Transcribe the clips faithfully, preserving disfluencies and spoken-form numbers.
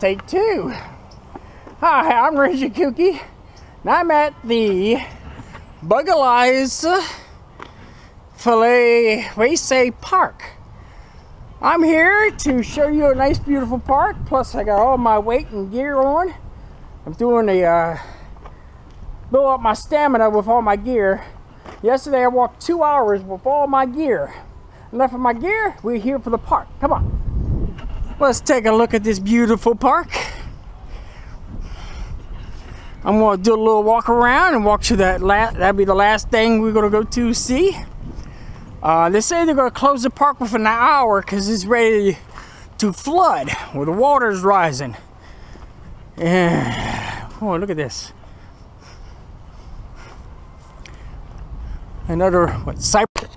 Take two. Hi, I'm Ranger Kooky, and I'm at the Bogue Falaya Wayside Park. I'm here to show you a nice, beautiful park. Plus, I got all my weight and gear on. I'm doing a uh, build up my stamina with all my gear. Yesterday, I walked two hours with all my gear. Enough of my gear. We're here for the park. Come on, let's take a look at this beautiful park. I'm going to do a little walk around and walk to that last, that'll be the last thing we're going to go to see. Uh, they say they're going to close the park within an hour because it's ready to flood where the water's rising. Yeah. Oh, look at this. Another, what, cypress?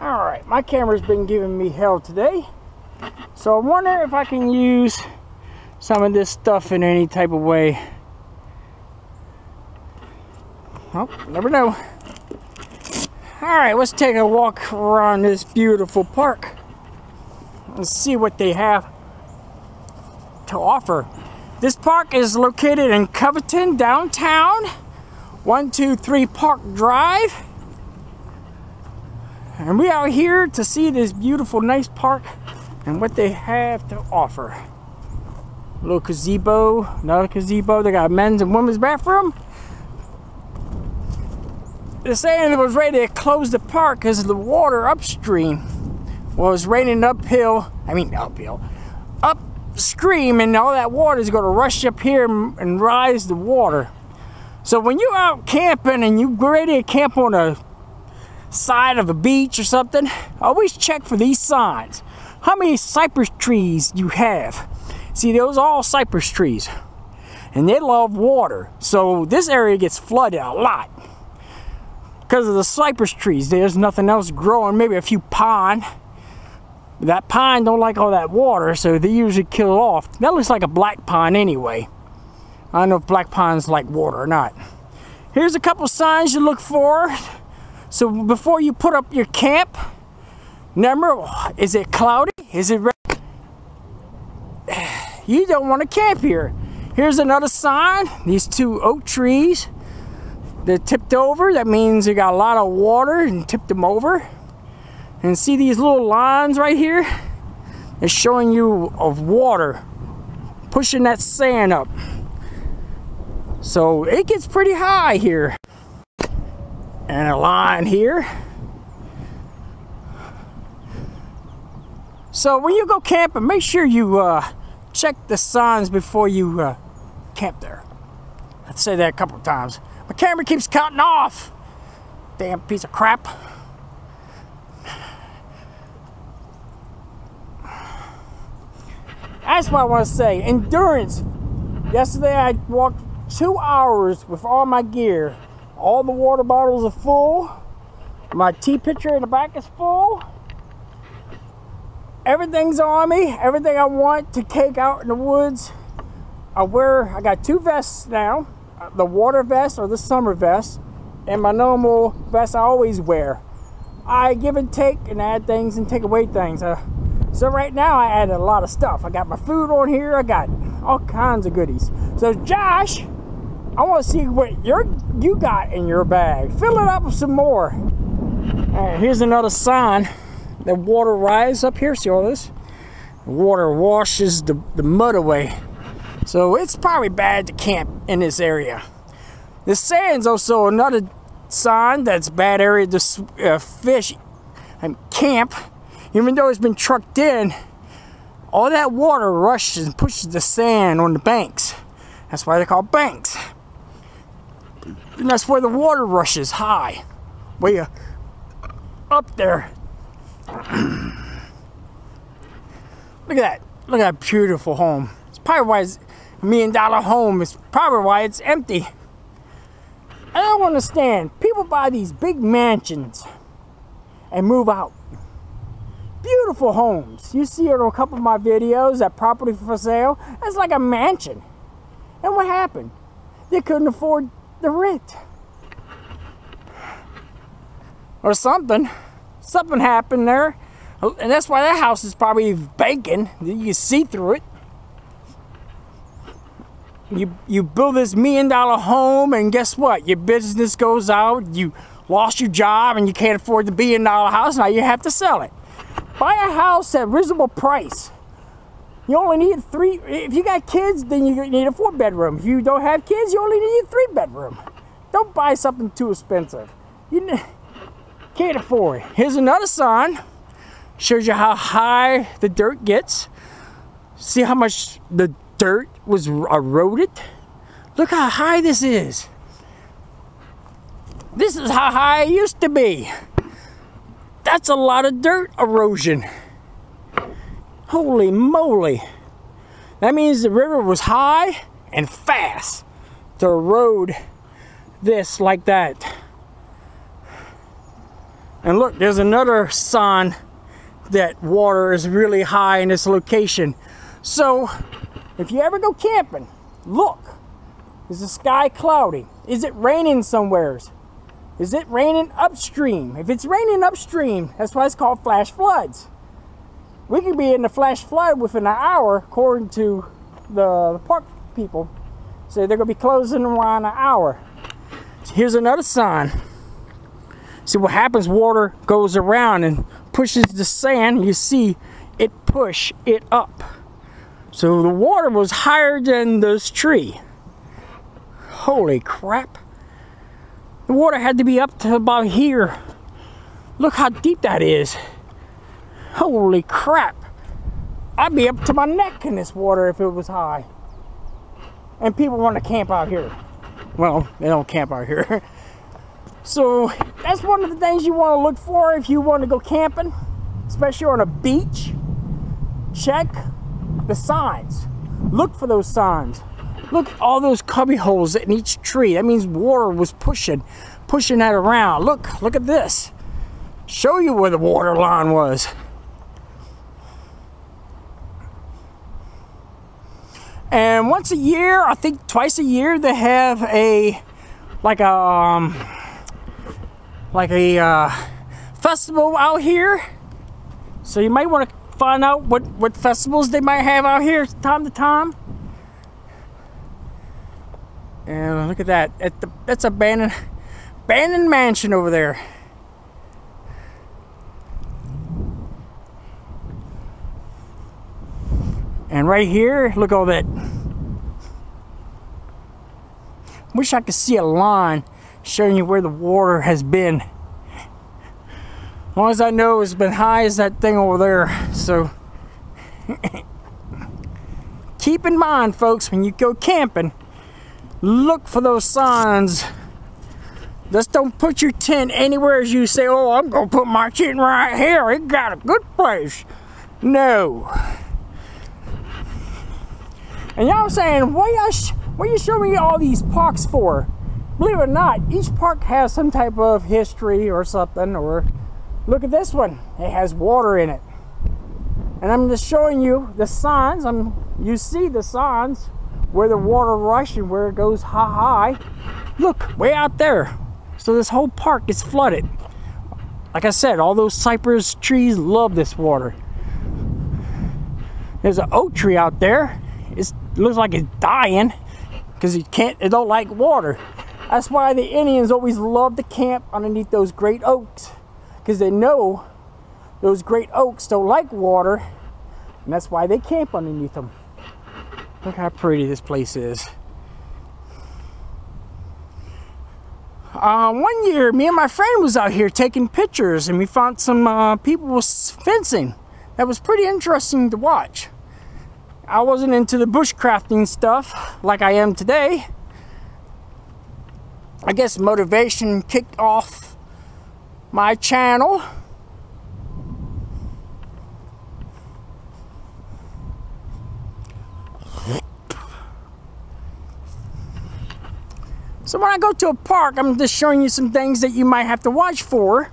All right, my camera's been giving me hell today. So I wonder if I can use some of this stuff in any type of way. Oh, never know. Alright, let's take a walk around this beautiful park. Let's see what they have to offer. This park is located in Coveton, downtown. one two three Park Drive. And we are here to see this beautiful, nice park and what they have to offer. A little gazebo, another gazebo. They got a men's and women's bathroom. They're saying it was ready to close the park because the water upstream was raining uphill, I mean uphill, upstream, and all that water is going to rush up here and rise the water. So when you're out camping and you're ready to camp on a side of a beach or something, always check for these signs. How many cypress trees you have? See, those are all cypress trees, and they love water. So this area gets flooded a lot because of the cypress trees. There's nothing else growing, maybe a few pine. That pine don't like all that water, so they usually kill it off. That looks like a black pine anyway. I don't know if black pines like water or not. Here's a couple signs you look for. So before you put up your camp, remember, is it cloudy? Is it red? You don't want to camp here. Here's another sign, these two oak trees. They're tipped over, that means they got a lot of water and tipped them over. And see these little lines right here? It's showing you of water pushing that sand up. So it gets pretty high here. And a line here. So when you go camping, make sure you uh, check the signs before you uh, camp there. I'd say that a couple of times. My camera keeps cutting off. Damn piece of crap. That's what I want to say. Endurance. Yesterday I walked two hours with all my gear. All the water bottles are full. My tea pitcher in the back is full. Everything's on me. Everything I want to take out in the woods. I wear, I got two vests now. The water vest or the summer vest, and my normal vest I always wear. I give and take and add things and take away things. Uh, so right now I added a lot of stuff. I got my food on here. I got all kinds of goodies. So Josh, I want to see what your you got in your bag. Fill it up with some more. All right, here's another sign. The water rises up here. See all this? The water washes the, the mud away. So it's probably bad to camp in this area. The sand's also another sign that's bad area to uh, fish and camp. Even though it's been trucked in, all that water rushes and pushes the sand on the banks. That's why they're called banks. And that's where the water rushes high, way up there. Look at that. Look at that beautiful home. It's probably why it's million dollar home is probably why it's empty. I don't understand. People buy these big mansions and move out. Beautiful homes. You see it on a couple of my videos, that property for sale. That's like a mansion. And what happened? They couldn't afford the rent. Or something. Something happened there. And that's why that house is probably vacant. You can see through it. you you build this million dollar home, and guess what? Your business goes out, you lost your job, and you can't afford the billion dollar house. Now you have to sell it. Buy a house at a reasonable price. You only need three. If you got kids, then you need a four bedroom. If you don't have kids, you only need a three bedroom. Don't buy something too expensive. You can't afford it. Here's another sign. Shows you how high the dirt gets. See how much the dirt was eroded? Look how high this is. This is how high it used to be. That's a lot of dirt erosion. Holy moly. That means the river was high and fast to erode this like that. And look, there's another sign that water is really high in this location. So if you ever go camping, look, is the sky cloudy? Is it raining somewheres? Is it raining upstream? If it's raining upstream, that's why it's called flash floods. We could be in the flash flood within an hour, according to the park people. So they're gonna be closing around an hour. Here's another sign. See what happens, water goes around and pushes the sand. You see it push it up. So the water was higher than this tree. Holy crap. The water had to be up to about here. Look how deep that is. Holy crap. I'd be up to my neck in this water if it was high. And people want to camp out here. Well, they don't camp out here. So that's one of the things you want to look for if you want to go camping, especially on a beach. Check the signs. Look for those signs. Look at all those cubby holes in each tree. That means water was pushing, pushing that around. Look, look at this. Show you where the water line was. And once a year, I think twice a year, they have a, like a, um, like a uh, festival out here. So you might want to find out what, what festivals they might have out here time to time. And look at that, at the, that's an abandoned, abandoned mansion over there. And right here, look at all that. Wish I could see a line showing you where the water has been. As long as I know it's been high as that thing over there. So, keep in mind, folks, when you go camping, look for those signs. Just don't put your tent anywhere as you say, oh, I'm gonna put my tent right here, it got a good place. No. And y'all saying, what y'all sh what you showing me all these parks for? Believe it or not, each park has some type of history or something. Or look at this one, it has water in it. And I'm just showing you the signs. I'm you see the signs where the water rush and where it goes high high. Look, way out there. So this whole park is flooded. Like I said, all those cypress trees love this water. There's an oak tree out there. It's, it looks like it's dying because it can't, it don't like water. That's why the Indians always love to camp underneath those great oaks, because they know those great oaks don't like water, and that's why they camp underneath them. Look how pretty this place is. Uh, one year, me and my friend was out here taking pictures, and we found some uh, people was fencing. That was pretty interesting to watch. I wasn't into the bushcrafting stuff like I am today. I guess motivation kicked off my channel. So when I go to a park, I'm just showing you some things that you might have to watch for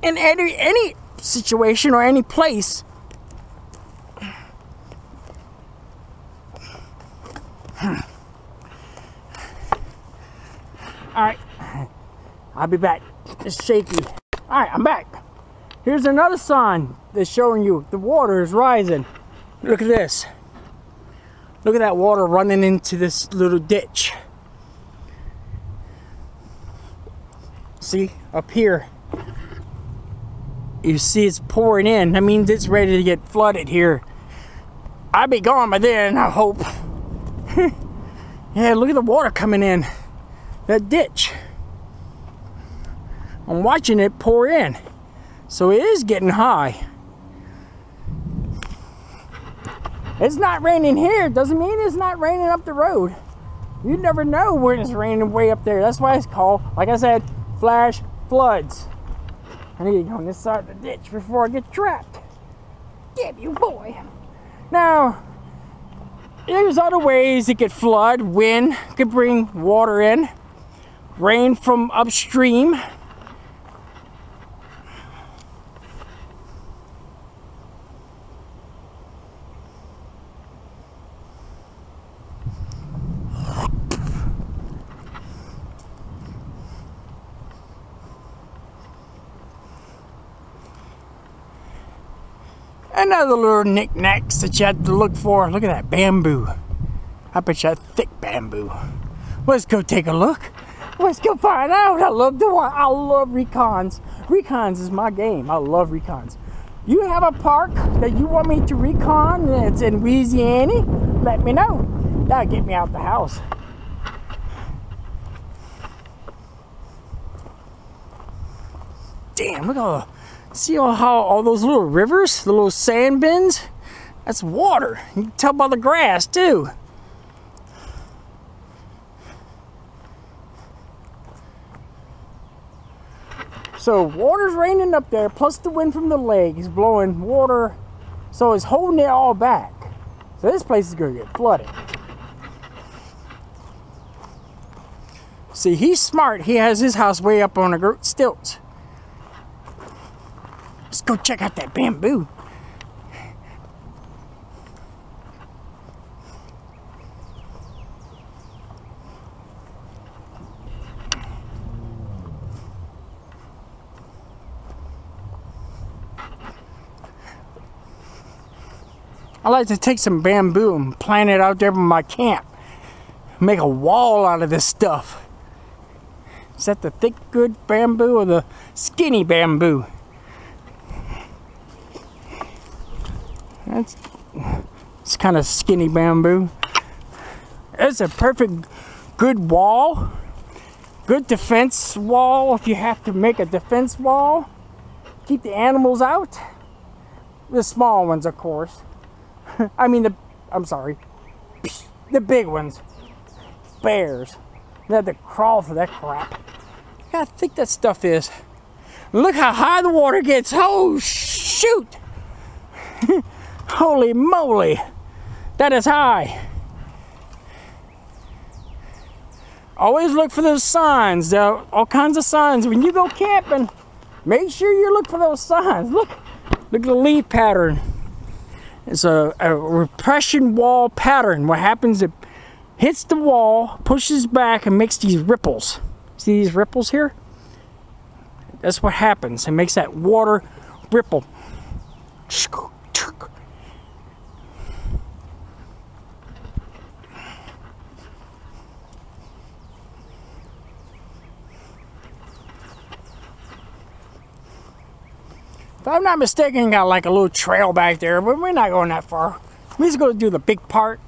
in any, any situation or any place. All right, I'll be back. It's shaky. All right, I'm back. Here's another sign that's showing you the water is rising. Look at this. Look at that water running into this little ditch. See, up here, you see it's pouring in. I mean, it's ready to get flooded here. I'll be gone by then, I hope. Yeah, look at the water coming in that ditch. I'm watching it pour in. So it is getting high. It's not raining here. It doesn't mean it's not raining up the road. You never know when it's raining way up there. That's why it's called, like I said, flash floods. I need to go on this side of the ditch before I get trapped. Get you, boy. Now, there's other ways it could flood. Wind could bring water in. Rain from upstream. Another little knickknacks that you have to look for. Look at that bamboo. I bet you that thick bamboo. Let's go take a look. Let's go find out. I love the one. I love recons. Recons is my game. I love recons. You have a park that you want me to recon that's in Louisiana? Let me know. That'll get me out the house. Damn, look at all the... See all how all those little rivers, the little sand bins? That's water. You can tell by the grass too. So water's raining up there, plus the wind from the lake is blowing water. So it's holding it all back. So this place is gonna get flooded. See, he's smart. He has his house way up on the stilts. Let's go check out that bamboo. I like to take some bamboo and plant it out there by my camp. Make a wall out of this stuff. Is that the thick, good bamboo or the skinny bamboo? That's, it's kind of skinny bamboo. It's a perfect good wall. Good defense wall if you have to make a defense wall. Keep the animals out. The small ones, of course. I mean, the, I'm sorry. The big ones. Bears. They had to crawl for that crap. Look how thick that stuff is. Look how high the water gets. Oh, shoot. Holy moly, that is high. Always look for those signs. There are all kinds of signs. When you go camping, make sure you look for those signs. Look, look at the leaf pattern. It's a, a repression wall pattern. What happens, it hits the wall, pushes back, and makes these ripples. See these ripples here? That's what happens. It makes that water ripple. If I'm not mistaken, got like a little trail back there, but we're not going that far. We're just going to do the big part.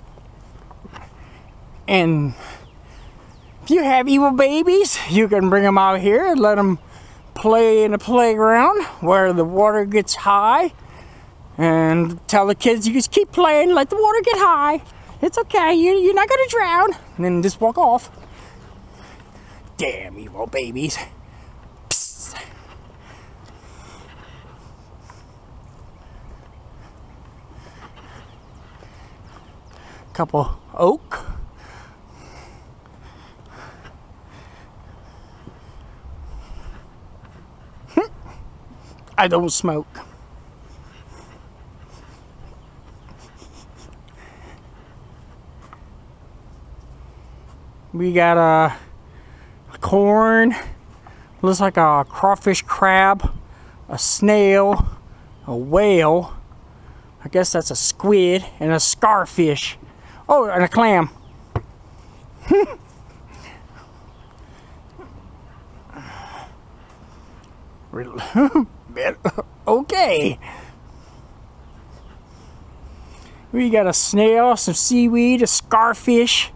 And if you have evil babies, you can bring them out here and let them play in the playground where the water gets high. And tell the kids, you just keep playing, let the water get high. It's okay, you, you're not going to drown. And then just walk off. Damn evil babies. Couple oak. I don't smoke. We got a uh, corn. Looks like a crawfish crab, a snail, a whale. I guess that's a squid and a starfish. Oh, and a clam. Okay. We got a snail, some seaweed, a starfish,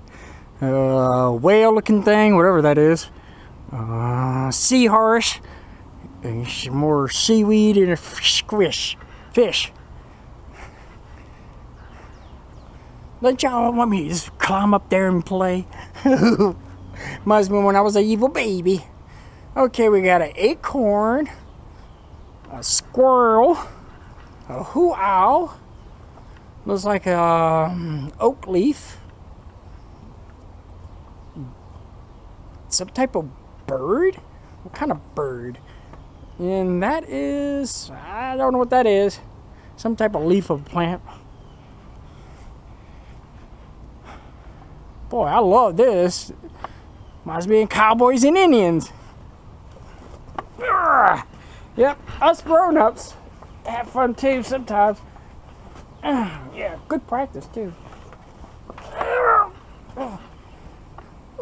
a whale looking thing, whatever that is, uh, sea horse, and some more seaweed, and a squish fish. Don't y'all want me to just climb up there and play? Reminds me when I was an evil baby. Okay, we got an acorn, a squirrel, a hoo owl. Looks like a um, oak leaf. Some type of bird? What kind of bird? And that is, I don't know what that is. Some type of leaf of plant. Boy, I love this. Reminds me of cowboys and Indians. Urgh. Yep, us grown-ups have fun too sometimes. Yeah, good practice too.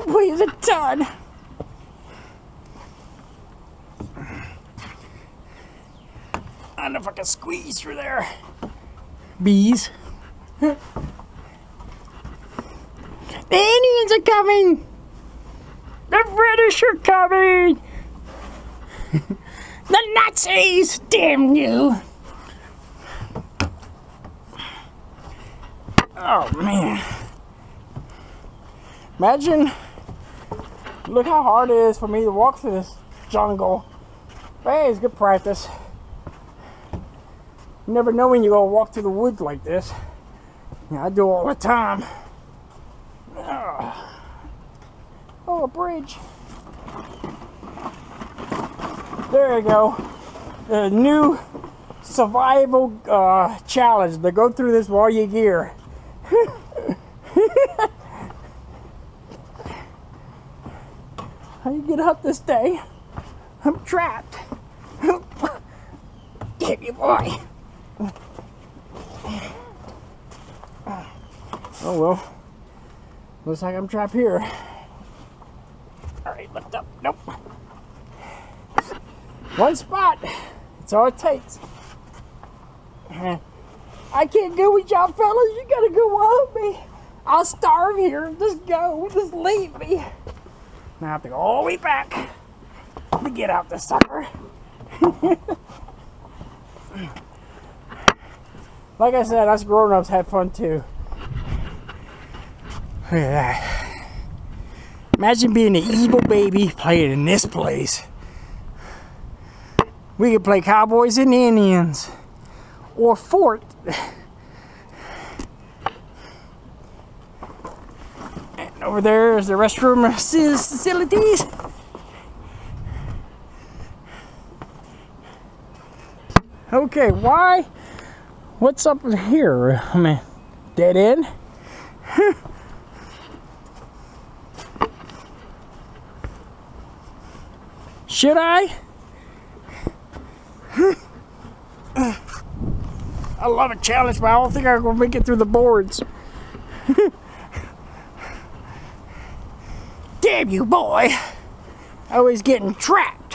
Weighs a ton. I don't know if I can squeeze through there. Bees. The Indians are coming. The British are coming. The Nazis, damn you. Oh man, imagine, look how hard it is for me to walk through this jungle. Hey, it's good practice. You never know when you're gonna walk through the woods like this. Yeah, I do all the time. Oh, a bridge. There you go. The new survival uh, challenge, to go through this with all your gear. How you get up this day? I'm trapped. Get your boy. Oh well. Looks like I'm trapped here. Alright, lift up. Nope. One spot. That's all it takes. I can't go with y'all fellas, you gotta go with me. I'll starve here, just go, just leave me. Now I have to go all the way back to get out this sucker. Like I said, us grown-ups had fun too. Look at that. Imagine being an evil baby playing in this place. We could play cowboys and Indians. Or fort. And over there is the restroom facilities. Okay, why? What's up here? I mean, dead end? Should I? I love a challenge, but I don't think I'm going to make it through the boards. Damn you, boy. Always getting trapped.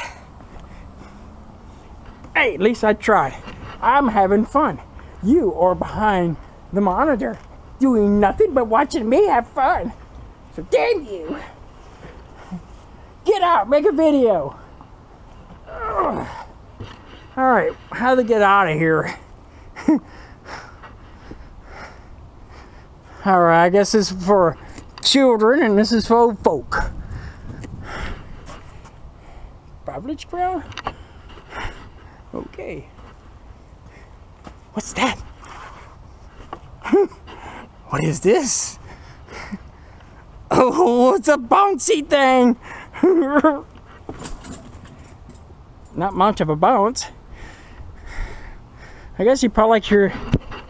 Hey, at least I tried. I'm having fun. You are behind the monitor, doing nothing but watching me have fun. So damn you. Get out, make a video. Ugh. All right, how to get out of here? Alright, I guess this is for children and this is for old folk. Privilege crowd? Okay. What's that? What is this? Oh, it's a bouncy thing! Not much of a bounce. I guess you probably like your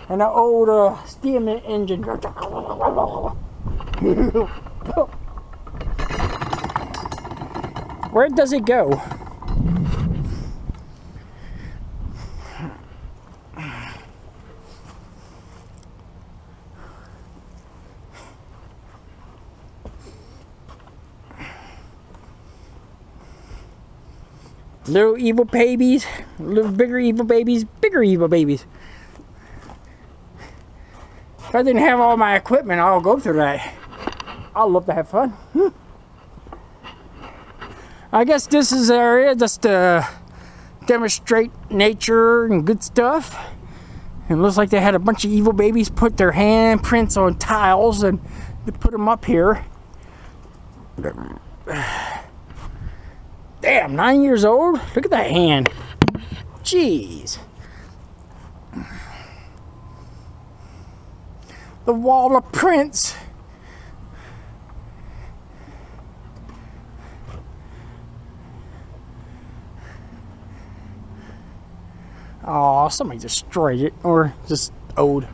an old uh, steam engine. Where does it go? Little evil babies, little bigger evil babies, bigger evil babies. If I didn't have all my equipment, I'll go through that. I'll love to have fun. Hmm. I guess this is the area just to demonstrate nature and good stuff. It looks like they had a bunch of evil babies put their handprints on tiles and they put them up here. Damn, nine years old? Look at that hand. Jeez. The wall of prints. Oh, somebody destroyed it, or just old.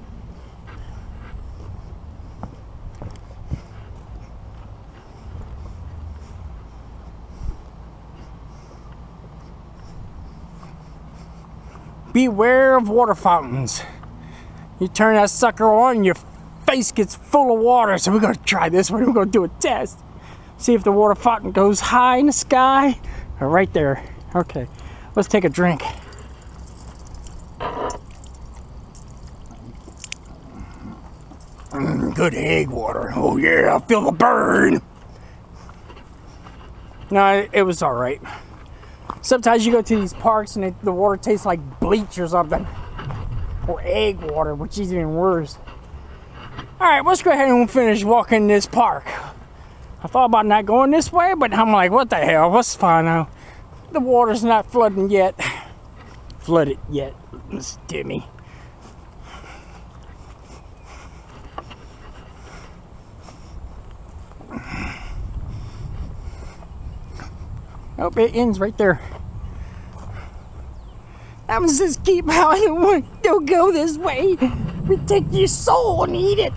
Beware of water fountains. You turn that sucker on, your face gets full of water. So we're gonna try this one. We're gonna do a test. See if the water fountain goes high in the sky or right there. Okay, let's take a drink. Mm, good egg water. Oh yeah, I feel the burn. No, it was all right. Sometimes you go to these parks and it, the water tastes like bleach or something, or egg water, which is even worse. All right, let's go ahead and finish walking this park. I thought about not going this way, but I'm like, what the hell? What's fine now? The water's not flooding yet. Flooded yet. Let's dimmy. Oh, it ends right there. I'm just keep how I want. Don't go this way. We take your soul and eat it.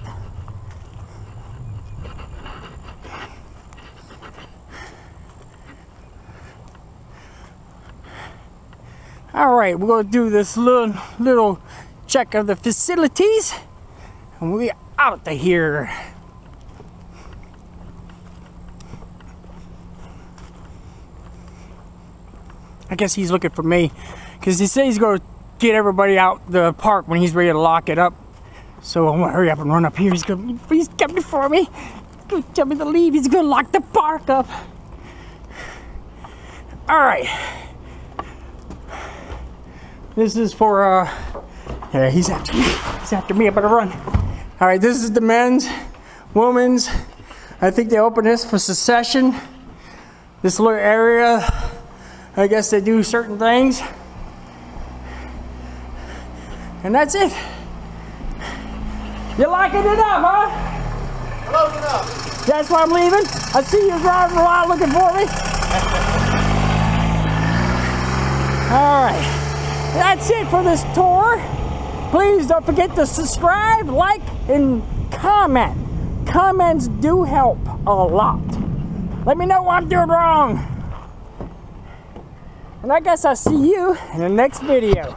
All right, we're gonna do this little little check of the facilities, and we out of here. I guess he's looking for me, because he said he's going to get everybody out the park when he's ready to lock it up. So I'm going to hurry up and run up here. He's going to, he's coming for me. He's tell me to leave. He's going to lock the park up. All right. This is for, uh, yeah, he's after me. He's after me. I better run. All right, this is the men's, women's. I think they opened this for secession. This little area. I guess they do certain things. And that's it. You're locking it up, huh? I'm locking up. That's why I'm leaving. I see you driving around looking for me. All right. That's it for this tour. Please don't forget to subscribe, like, and comment. Comments do help a lot. Let me know what I'm doing wrong. And I guess I'll see you in the next video.